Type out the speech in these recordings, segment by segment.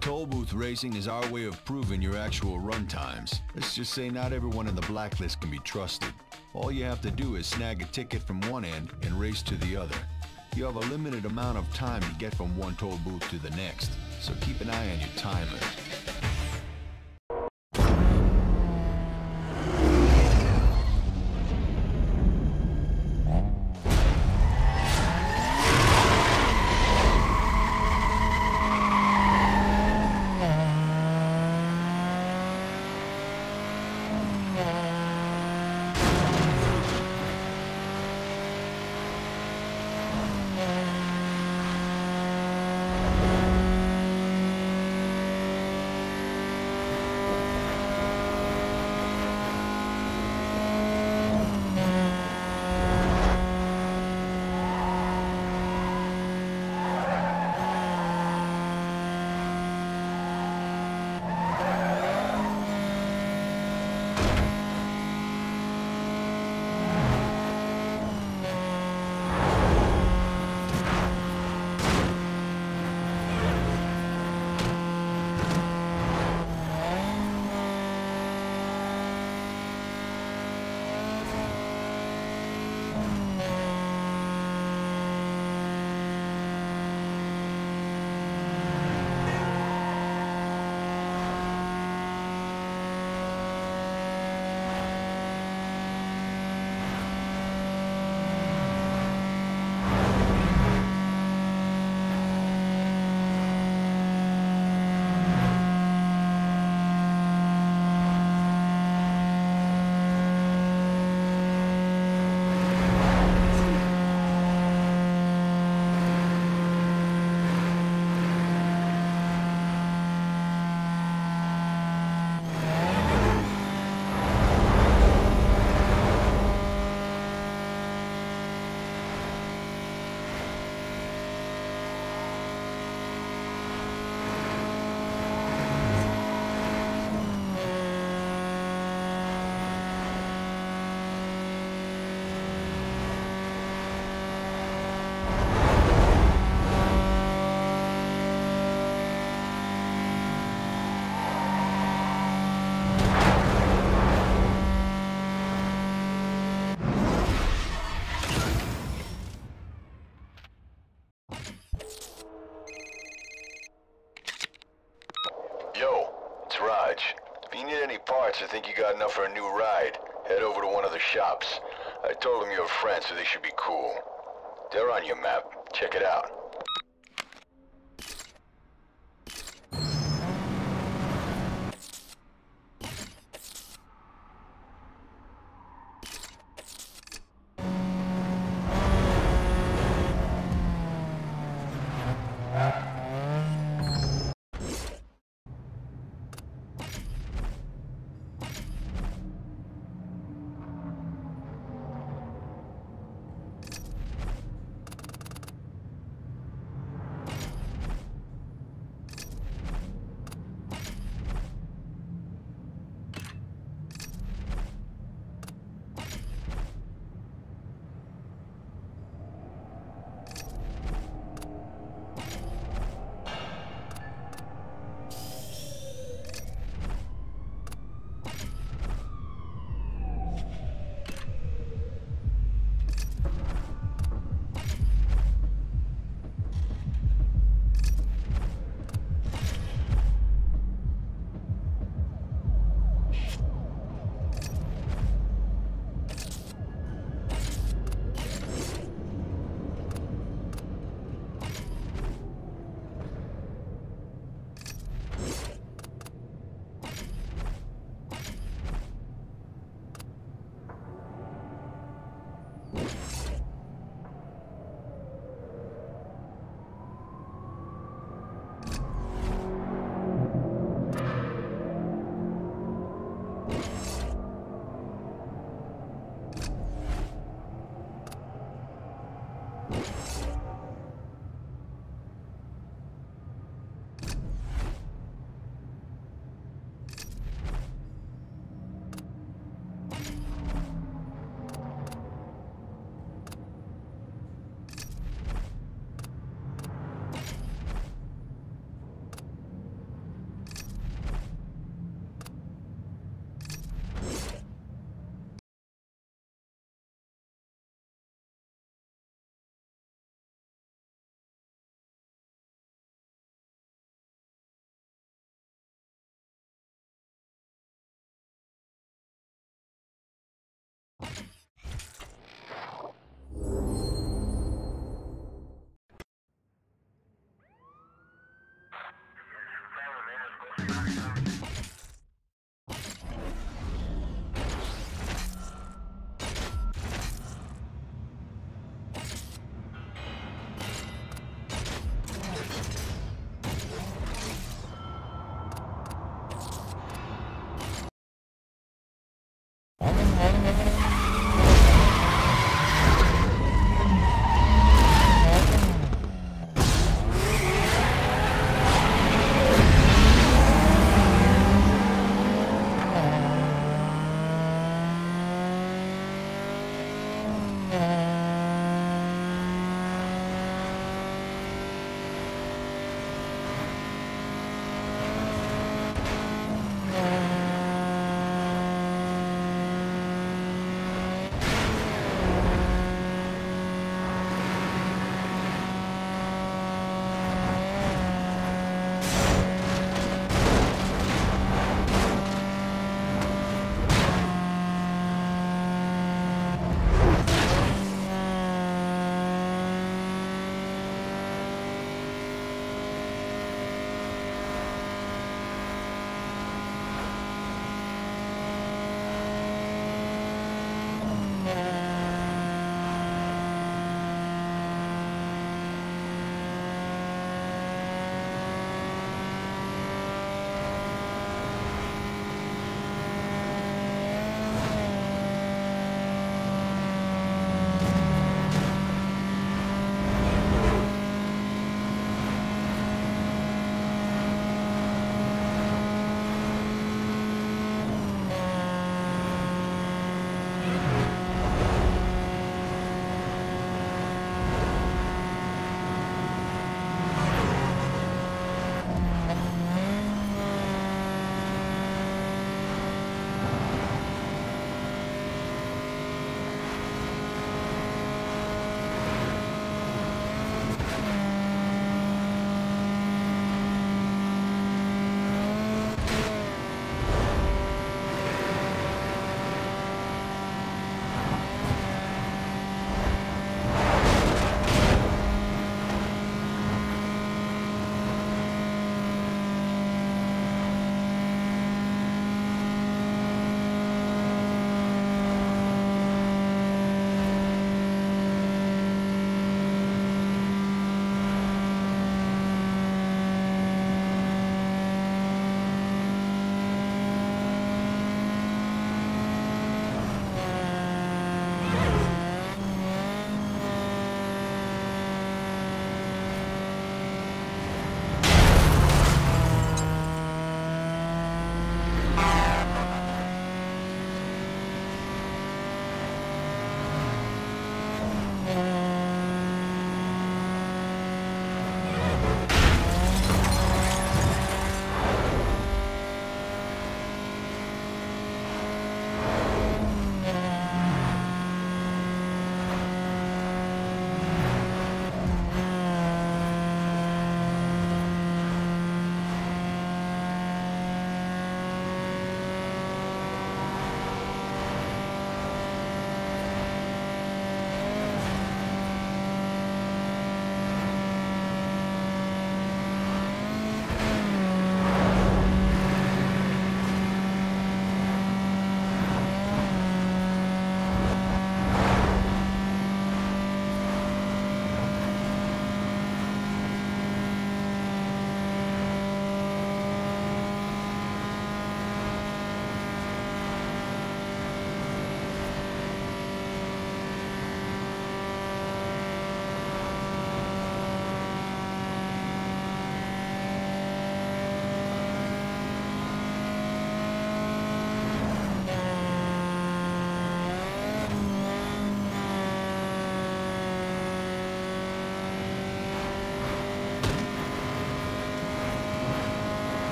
Tollbooth racing is our way of proving your actual run times. Let's just say not everyone in the Blacklist can be trusted. All you have to do is snag a ticket from one end and race to the other. You have a limited amount of time to get from one toll booth to the next, so keep an eye on your timer. I think you got enough for a new ride. Head over to one of the shops. I told them you're a friend, so they should be cool. They're on your map. Check it out.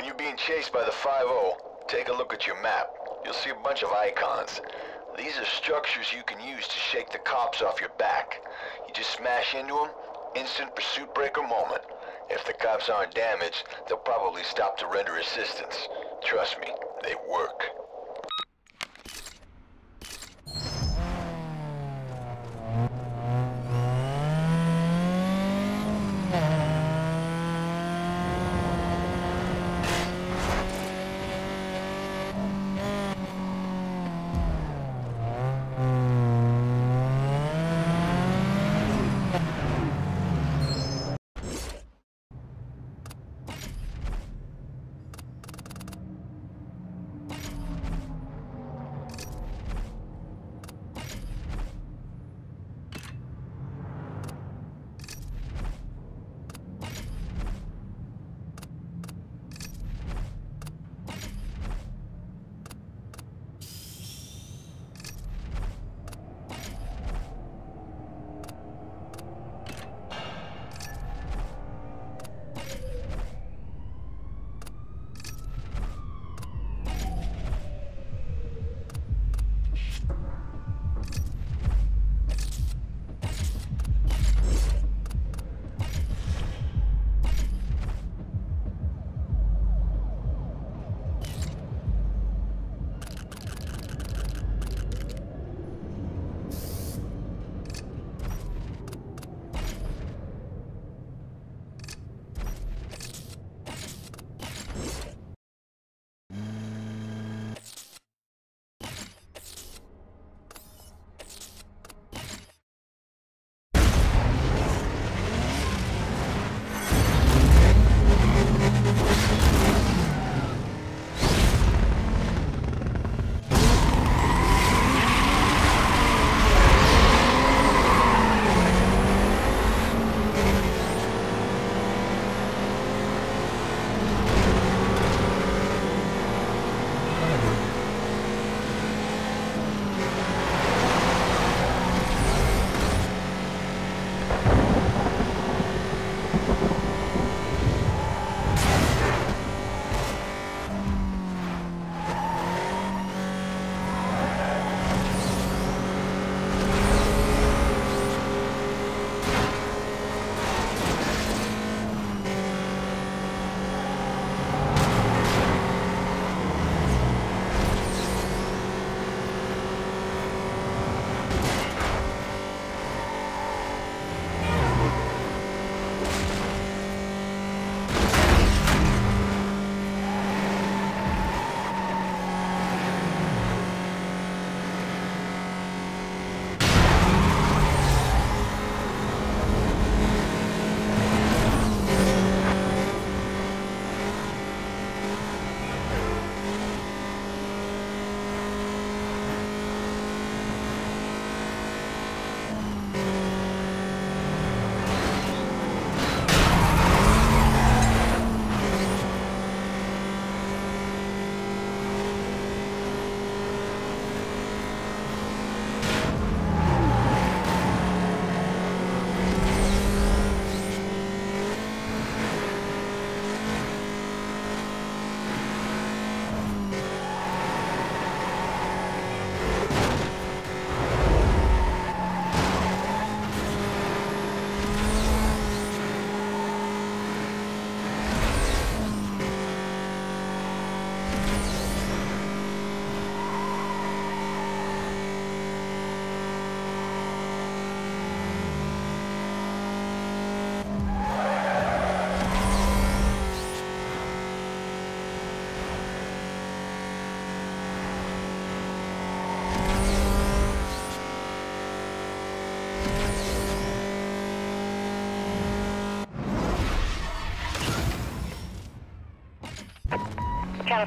When you're being chased by the 5-0, take a look at your map. You'll see a bunch of icons. These are structures you can use to shake the cops off your back. You just smash into them, instant pursuit breaker moment. If the cops aren't damaged, they'll probably stop to render assistance. Trust me, they work.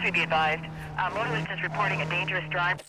Please be advised, our motorist is reporting a dangerous drive.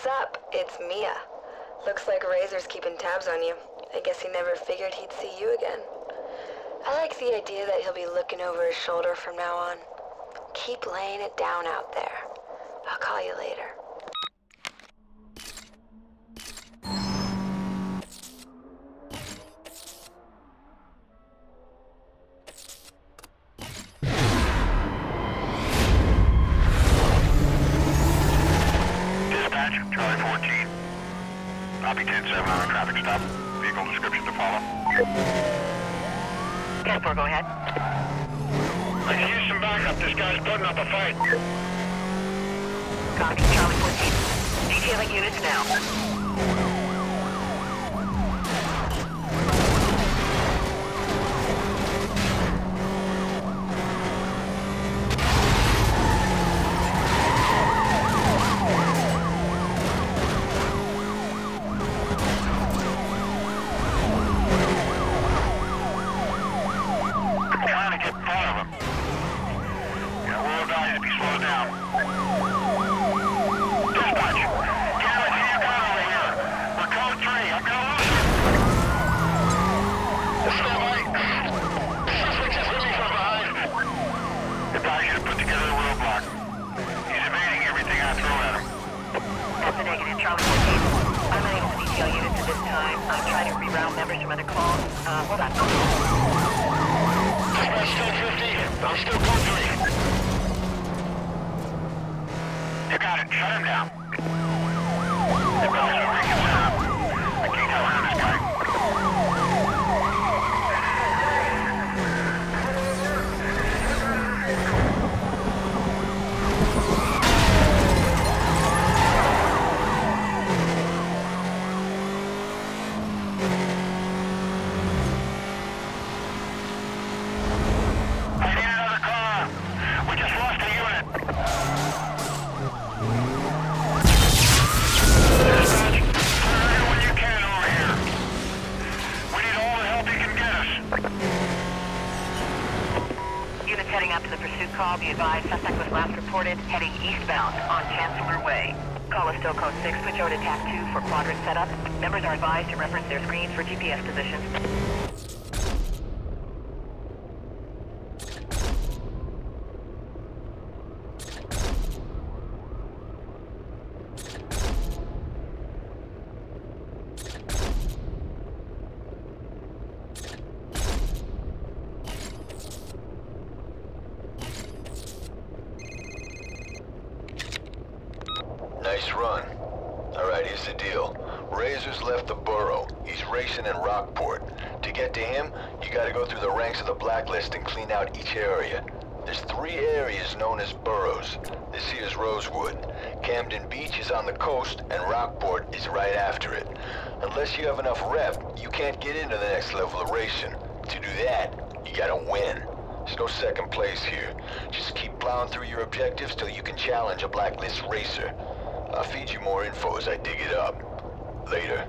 What's up? It's Mia. Looks like Razor's keeping tabs on you. I guess he never figured he'd see you again. I like the idea that he'll be looking over his shoulder from now on. Keep laying it down out there. I'll call you later. Heading eastbound on Chancellor Way. Call us still code 6, switch over to TAC 2 for quadrant setup. Members are advised to reference their screens for GPS positions. Run. Alright, here's the deal. Razor's left the borough. He's racing in Rockport. To get to him, you gotta go through the ranks of the Blacklist and clean out each area. There's 3 areas known as boroughs. This here's Rosewood. Camden Beach is on the coast, and Rockport is right after it. Unless you have enough rep, you can't get into the next level of racing. To do that, you gotta win. There's no second place here. Just keep plowing through your objectives till you can challenge a Blacklist racer. I'll feed you more info as I dig it up. Later.